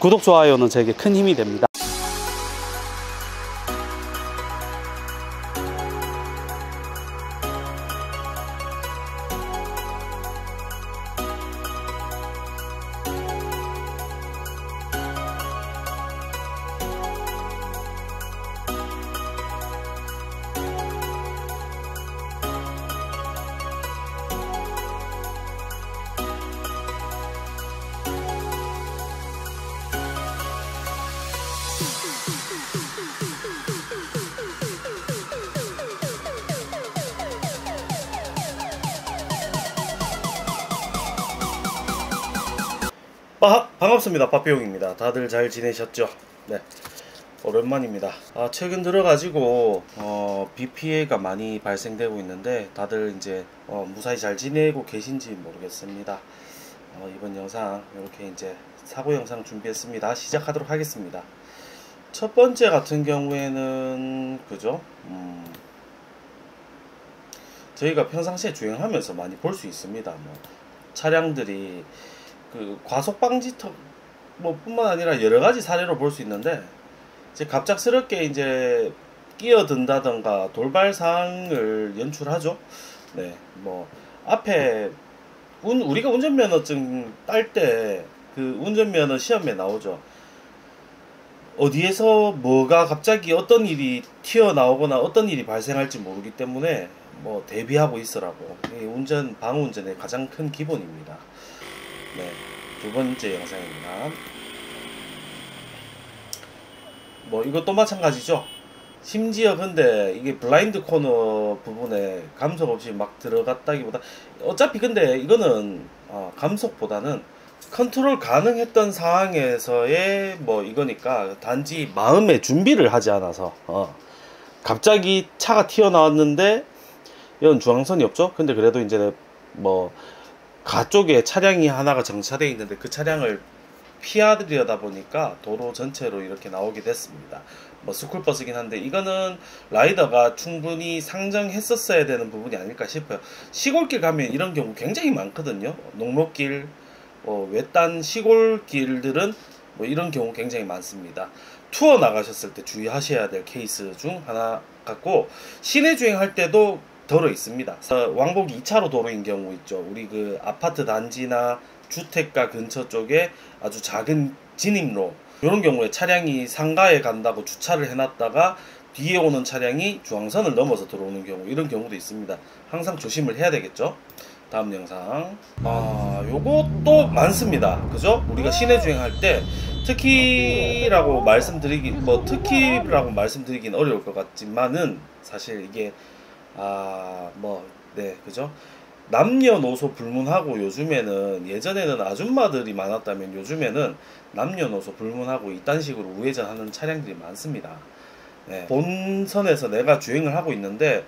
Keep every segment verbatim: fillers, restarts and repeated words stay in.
구독, 좋아요는 저에게 큰 힘이 됩니다. 아, 반갑습니다. 빠삐용입니다. 다들 잘 지내셨죠? 네, 오랜만입니다. 아, 최근 들어가지고 어, 비 피해가 많이 발생되고 있는데 다들 이제 어, 무사히 잘 지내고 계신지 모르겠습니다. 어, 이번 영상 이렇게 이제 사고 영상 준비했습니다. 시작하도록 하겠습니다. 첫 번째 같은 경우에는 그죠? 음, 저희가 평상시에 주행하면서 많이 볼 수 있습니다. 뭐, 차량들이 그 과속방지턱 뭐 뿐만 아니라 여러가지 사례로 볼 수 있는데, 이제 갑작스럽게 이제 끼어든다던가 돌발사항을 연출하죠. 네, 뭐 앞에 운, 우리가 운전면허증 딸 때 그 운전면허 시험에 나오죠. 어디에서 뭐가 갑자기 어떤 일이 튀어나오거나 어떤 일이 발생할지 모르기 때문에 뭐 대비하고 있으라고, 운전 방어운전의 가장 큰 기본입니다. 네, 두 번째 영상입니다. 뭐 이것도 마찬가지죠. 심지어 근데 이게 블라인드 코너 부분에 감속 없이 막 들어갔다기보다, 어차피 근데 이거는 어, 감속보다는 컨트롤 가능했던 상황에서의 뭐 이거니까, 단지 마음의 준비를 하지 않아서 어, 갑자기 차가 튀어나왔는데 이건 중앙선이 없죠. 근데 그래도 이제 뭐 가쪽에 차량이 하나가 정차되어 있는데 그 차량을 피하려다 보니까 도로 전체로 이렇게 나오게 됐습니다. 뭐 스쿨버스긴 한데 이거는 라이더가 충분히 상정했었어야 되는 부분이 아닐까 싶어요. 시골길 가면 이런 경우 굉장히 많거든요. 농로길, 뭐 외딴 시골길들은 뭐 이런 경우 굉장히 많습니다. 투어 나가셨을 때 주의하셔야 될 케이스 중 하나 같고, 시내 주행할 때도 더러 있습니다. 왕복 이 차로 도로인 경우 있죠. 우리 그 아파트 단지나 주택가 근처 쪽에 아주 작은 진입로, 이런 경우에 차량이 상가에 간다고 주차를 해놨다가 뒤에 오는 차량이 중앙선을 넘어서 들어오는 경우, 이런 경우도 있습니다. 항상 조심을 해야 되겠죠. 다음 영상. 아, 요것도 많습니다. 그죠? 우리가 시내 주행할 때 특히라고 말씀드리기 뭐 특히라고 말씀드리긴 어려울 것 같지만은, 사실 이게 아, 뭐, 네, 그죠? 남녀노소 불문하고, 요즘에는, 예전에는 아줌마들이 많았다면 요즘에는 남녀노소 불문하고 이딴 식으로 우회전하는 차량들이 많습니다. 네, 본선에서 내가 주행을 하고 있는데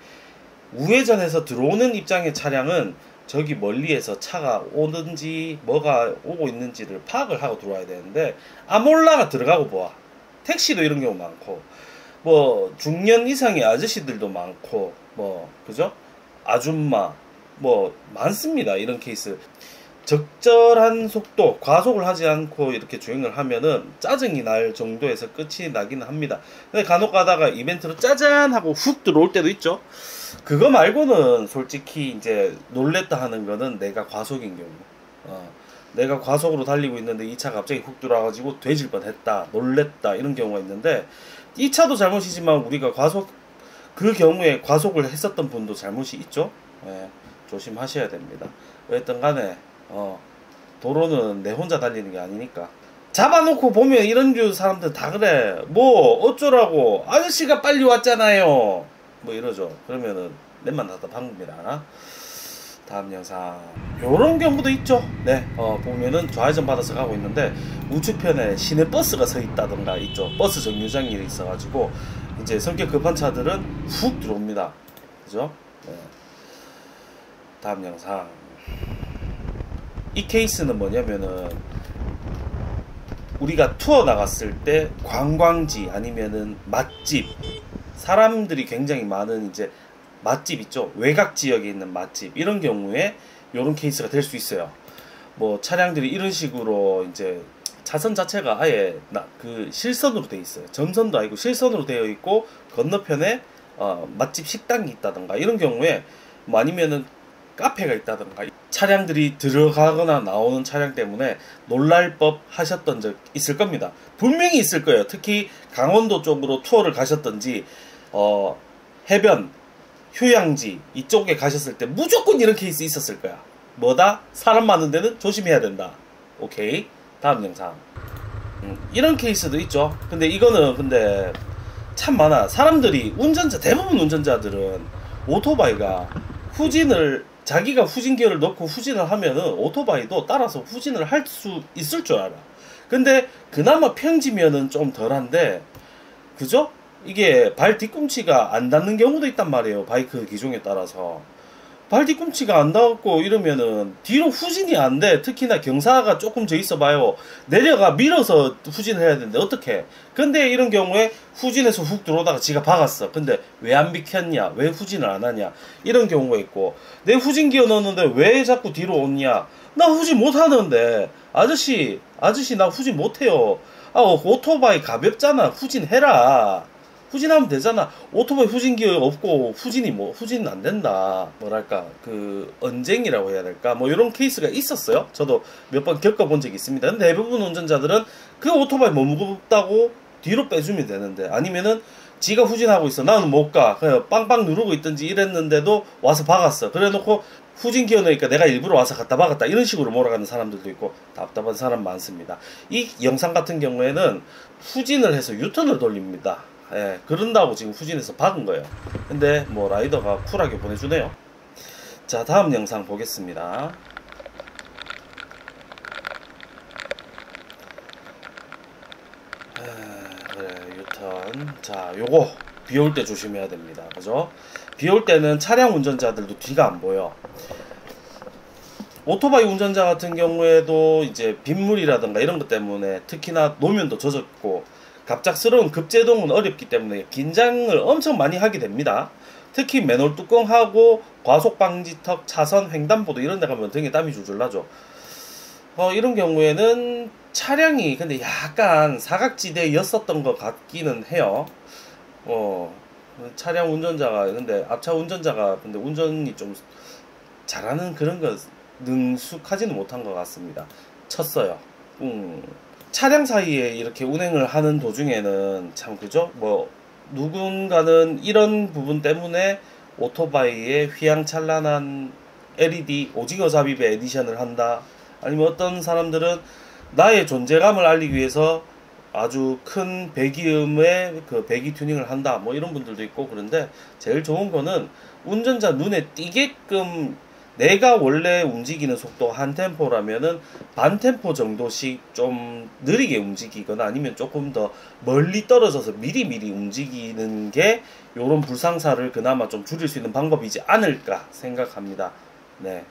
우회전해서 들어오는 입장의 차량은 저기 멀리에서 차가 오는지 뭐가 오고 있는지를 파악을 하고 들어와야 되는데, 아몰라가 들어가고 보아. 택시도 이런 경우 많고, 뭐 중년 이상의 아저씨들도 많고, 뭐 그죠? 아줌마 뭐 많습니다. 이런 케이스. 적절한 속도, 과속을 하지 않고 이렇게 주행을 하면은 짜증이 날 정도에서 끝이 나기는 합니다. 근데 간혹 가다가 이벤트로 짜잔 하고 훅 들어올 때도 있죠. 그거 말고는 솔직히 이제 놀랬다 하는 거는 내가 과속인 경우, 어, 내가 과속으로 달리고 있는데 이 차 갑자기 훅 들어와가지고 돼질 뻔했다, 놀랬다, 이런 경우가 있는데, 이 차도 잘못이지만 우리가 과속, 그 경우에 과속을 했었던 분도 잘못이 있죠. 예, 조심하셔야 됩니다. 어쨌든 간에 어, 도로는 내 혼자 달리는 게 아니니까. 잡아놓고 보면 이런 류 사람들 다 그래. 뭐 어쩌라고, 아저씨가 빨리 왔잖아요, 뭐 이러죠. 그러면은 맨만 답답한 겁니다. 다음 영상. 요런 경우도 있죠. 네, 어, 보면은 좌회전 받아서 가고 있는데 우측편에 시내버스가 서 있다던가 있죠. 버스 정류장이 있어가지고 이제 성격 급한 차들은 훅 들어옵니다. 그죠? 네. 다음 영상. 이 케이스는 뭐냐면은, 우리가 투어 나갔을 때 관광지 아니면은 맛집, 사람들이 굉장히 많은 이제 맛집 있죠. 외곽 지역에 있는 맛집, 이런 경우에 이런 케이스가 될 수 있어요. 뭐 차량들이 이런 식으로 이제 차선 자체가 아예 나, 그 실선으로 되어 있어요. 점선도 아니고 실선으로 되어 있고 건너편에 어, 맛집 식당이 있다던가 이런 경우에 뭐 아니면은 카페가 있다던가 차량들이 들어가거나 나오는 차량 때문에 놀랄법 하셨던 적 있을 겁니다. 분명히 있을 거예요. 특히 강원도 쪽으로 투어를 가셨던지 어, 해변, 휴양지 이쪽에 가셨을 때 무조건 이런 케이스 있었을 거야. 뭐다? 사람 많은 데는 조심해야 된다. 오케이, 다음 영상. 음, 이런 케이스도 있죠. 근데 이거는 근데 참 많아. 사람들이 운전자 대부분 운전자들은 오토바이가 후진을 자기가 후진기어를 넣고 후진을 하면은 오토바이도 따라서 후진을 할 수 있을 줄 알아. 근데 그나마 평지면은 좀 덜한데 그죠? 이게 발 뒤꿈치가 안 닿는 경우도 있단 말이에요. 바이크 기종에 따라서 발 뒤꿈치가 안 닿았고 이러면은 뒤로 후진이 안 돼. 특히나 경사가 조금 져 있어 봐요. 내려가 밀어서 후진을 해야 되는데 어떡해. 근데 이런 경우에 후진해서 훅 들어오다가 지가 박았어. 근데 왜 안 비켰냐, 왜 후진을 안 하냐 이런 경우가 있고, 내 후진 기어 넣었는데 왜 자꾸 뒤로 오냐, 나 후진 못하는데 아저씨 아저씨 나 후진 못해요. 아, 오토바이 가볍잖아. 후진해라. 후진하면 되잖아. 오토바이 후진기어 없고 후진이 뭐 후진 안 된다. 뭐랄까 그 언쟁이라고 해야 될까 뭐 이런 케이스가 있었어요. 저도 몇 번 겪어본 적이 있습니다. 근데 대부분 운전자들은 그 오토바이 뭐 무겁다고 뒤로 빼주면 되는데 아니면은 지가 후진하고 있어. 나는 못 가. 그냥 빵빵 누르고 있든지 이랬는데도 와서 박았어. 그래놓고 후진 기어 넣으니까 내가 일부러 와서 갖다 박았다. 이런 식으로 몰아가는 사람들도 있고 답답한 사람 많습니다. 이 영상 같은 경우에는 후진을 해서 유턴을 돌립니다. 예, 그런다고 지금 후진해서 박은 거예요. 근데 뭐 라이더가 쿨하게 보내주네요. 자, 다음 영상 보겠습니다. 아, 그래, 유턴. 자, 요거 비 올 때 조심해야 됩니다. 그죠? 비 올 때는 차량 운전자들도 뒤가 안 보여. 오토바이 운전자 같은 경우에도 이제 빗물이라든가 이런 것 때문에 특히나 노면도 젖었고 갑작스러운 급제동은 어렵기 때문에 긴장을 엄청 많이 하게 됩니다. 특히 맨홀 뚜껑하고 과속방지턱, 차선, 횡단보도 이런 데 가면 등에 땀이 줄줄 나죠. 어, 이런 경우에는 차량이 근데 약간 사각지대였었던 것 같기는 해요. 어, 차량 운전자가 근데 앞차 운전자가 근데 운전이 좀 잘하는 그런 거 능숙하지는 못한 것 같습니다. 쳤어요. 음. 차량 사이에 이렇게 운행을 하는 도중에는 참 그죠? 뭐 누군가는 이런 부분 때문에 오토바이에 휘황찬란한 엘이디 오징어 삽입에 에디션을 한다. 아니면 어떤 사람들은 나의 존재감을 알리기 위해서 아주 큰 배기음의 그 배기 튜닝을 한다. 뭐 이런 분들도 있고. 그런데 제일 좋은 거는 운전자 눈에 띄게끔 내가 원래 움직이는 속도 한 템포라면은 반 템포 정도씩 좀 느리게 움직이거나 아니면 조금 더 멀리 떨어져서 미리미리 움직이는 게 요런 불상사를 그나마 좀 줄일 수 있는 방법이지 않을까 생각합니다. 네,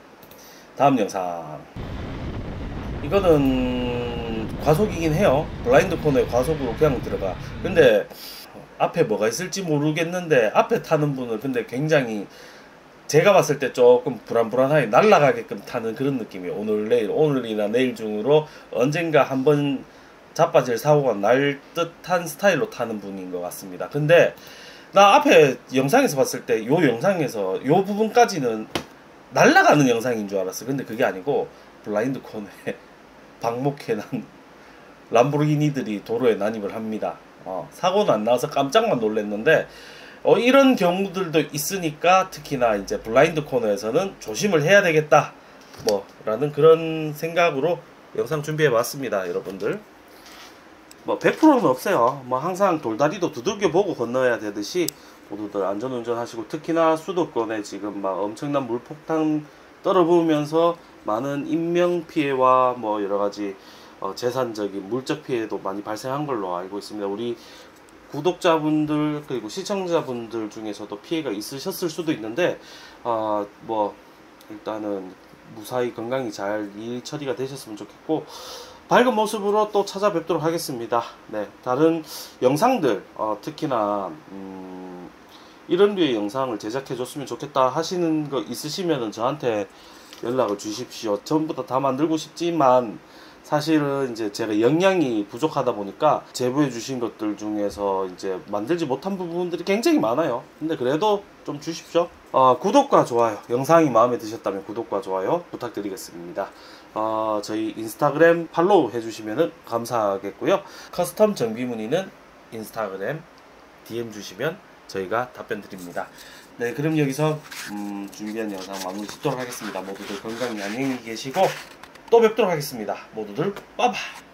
다음 영상. 이거는 과속이긴 해요. 블라인드 코너에 과속으로 그냥 들어가. 근데 앞에 뭐가 있을지 모르겠는데 앞에 타는 분은 근데 굉장히 제가 봤을 때 조금 불안불안하게 날아가게끔 타는 그런 느낌이에요. 오늘 내일 오늘이나 내일 중으로 언젠가 한번 자빠질 사고가 날 듯한 스타일로 타는 분인 것 같습니다. 근데 나 앞에 영상에서 봤을 때 요 영상에서 요 부분까지는 날아가는 영상인 줄 알았어. 근데 그게 아니고 블라인드 코너에 방목해난 람보르기니들이 도로에 난입을 합니다. 어, 사고는 안 나와서 깜짝만 놀랐는데 어, 이런 경우들도 있으니까 특히나 이제 블라인드 코너에서는 조심을 해야 되겠다 뭐 라는 그런 생각으로 영상 준비해 봤습니다. 여러분들 뭐 백 퍼센트는 없어요. 뭐 항상 돌다리도 두들겨 보고 건너야 되듯이 모두들 안전운전 하시고 특히나 수도권에 지금 막 엄청난 물폭탄 떨어부으면서 많은 인명피해와 뭐 여러가지 어, 재산적인 물적 피해도 많이 발생한 걸로 알고 있습니다. 우리 구독자분들 그리고 시청자분들 중에서도 피해가 있으셨을 수도 있는데 아 뭐 일단은 무사히 건강히 잘 일 처리가 되셨으면 좋겠고 밝은 모습으로 또 찾아뵙도록 하겠습니다. 네, 다른 영상들 어, 특히나 음, 이런 류의 영상을 제작해 줬으면 좋겠다 하시는 거 있으시면은 저한테 연락을 주십시오. 전부 다 다 만들고 싶지만 사실은 이제 제가 역량이 부족하다 보니까 제보해 주신 것들 중에서 이제 만들지 못한 부분들이 굉장히 많아요. 근데 그래도 좀 주십시오. 어, 구독과 좋아요, 영상이 마음에 드셨다면 구독과 좋아요 부탁드리겠습니다. 어, 저희 인스타그램 팔로우 해주시면 감사하겠고요. 커스텀 정비 문의는 인스타그램 디엠 주시면 저희가 답변 드립니다. 네, 그럼 여기서 음, 준비한 영상 마무리 짓도록 하겠습니다. 모두들 건강히 안녕히 계시고 또 뵙도록 하겠습니다. 모두들 빠바이.